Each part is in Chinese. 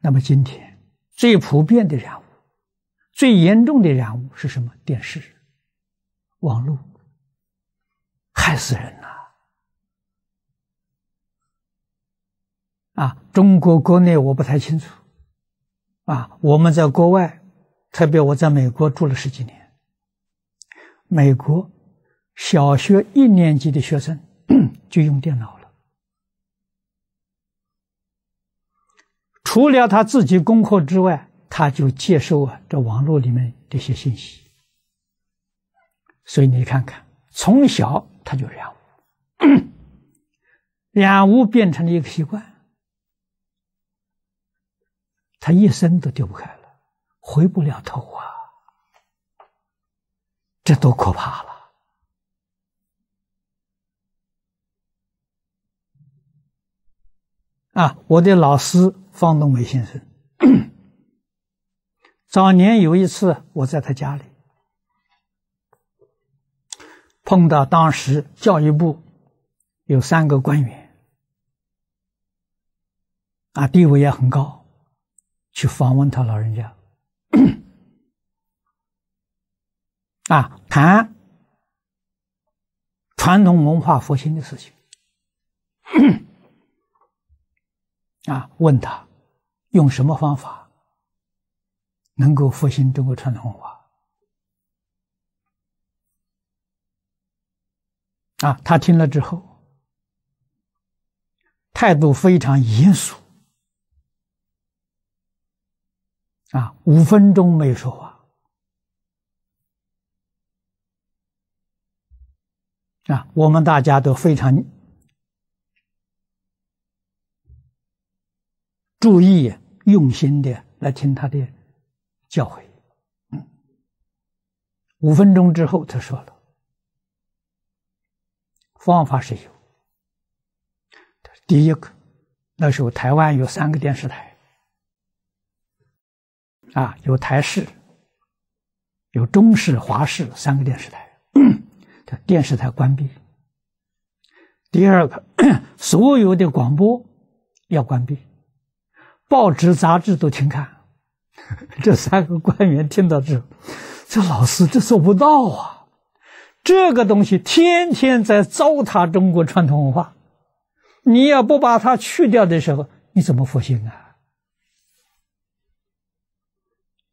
那么今天最普遍的染污、最严重的染污是什么？电视、网络，害死人呐！ 中国国内我不太清楚，我们在国外，特别我在美国住了十几年。美国小学一年级的学生就用电脑了，除了他自己功课之外，他就接受这网络里面这些信息。所以你看看，从小他就染污，染污变成了一个习惯。 他一生都丢不开了，回不了头啊！这多可怕了！我的老师方东伟先生，早年有一次我在他家里碰到当时教育部有3个官员，地位也很高。 去访问他老人家，谈传统文化复兴的事情，问他用什么方法能够复兴中国传统文化？他听了之后，态度非常严肃。 5分钟没说话，我们大家都非常注意、用心的来听他的教诲。5分钟之后，他说了：“方法是有。第一个，那时候台湾有3个电视台。” 有台视、有中视、华视3个电视台，电视台关闭。第二个，所有的广播要关闭，报纸、杂志都停刊。这3个官员听到之后，这老师这做不到啊！这个东西天天在糟蹋中国传统文化，你要不把它去掉的时候，你怎么复兴啊？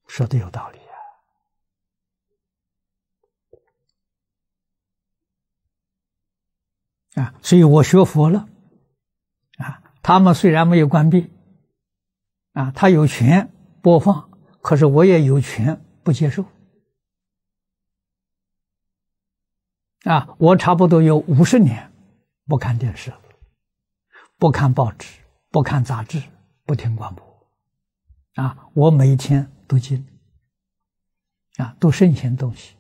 说的有道理啊！所以我学佛了，他们虽然没有关闭，他有权播放，可是我也有权不接受，我差不多有50年不看电视了，不看报纸，不看杂志，不听广播，我每天。 读经，读圣贤东西，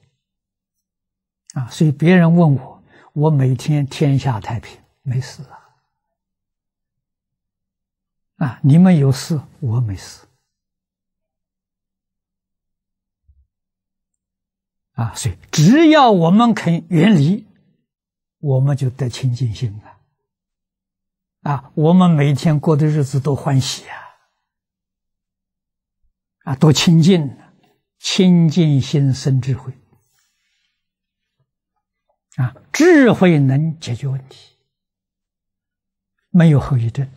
所以别人问我，我每天天下太平，没事你们有事，我没事，所以只要我们肯远离，我们就得清净心了，我们每天过的日子都欢喜啊。 多清净，清净心生智慧，智慧能解决问题，没有后遗症。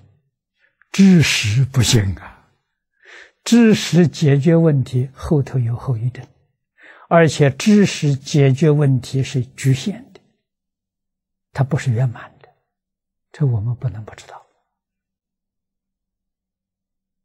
知识不行啊，知识解决问题后头有后遗症，而且知识解决问题是局限的，它不是圆满的，这我们不能不知道。